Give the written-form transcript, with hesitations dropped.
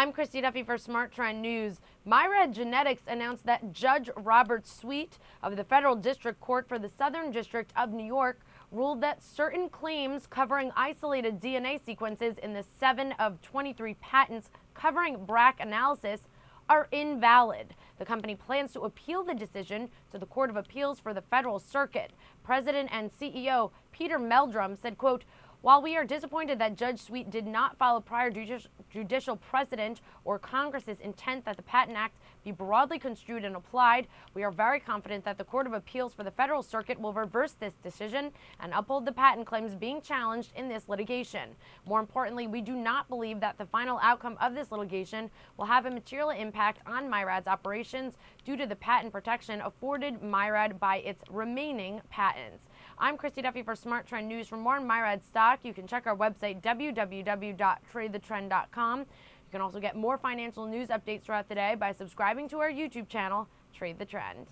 I'm Christy Duffy for SmartTrend News. Myriad Genetics announced that Judge Robert Sweet of the Federal District Court for the Southern District of New York ruled that certain claims covering isolated DNA sequences in the 7 of 23 patents covering BRCA analysis are invalid. The company plans to appeal the decision to the Court of Appeals for the Federal Circuit. President and CEO Peter Meldrum said, quote, "While we are disappointed that Judge Sweet did not follow prior judicial precedent or Congress's intent that the Patent Act be broadly construed and applied, we are very confident that the Court of Appeals for the Federal Circuit will reverse this decision and uphold the patent claims being challenged in this litigation. More importantly, we do not believe that the final outcome of this litigation will have a material impact on Myriad's operations due to the patent protection afforded Myriad by its remaining patents." I'm Christy Duffy for SmartTrend News. For more on Myriad stock, you can check our website, www.tradethetrend.com. You can also get more financial news updates throughout the day by subscribing to our YouTube channel, Trade the Trend.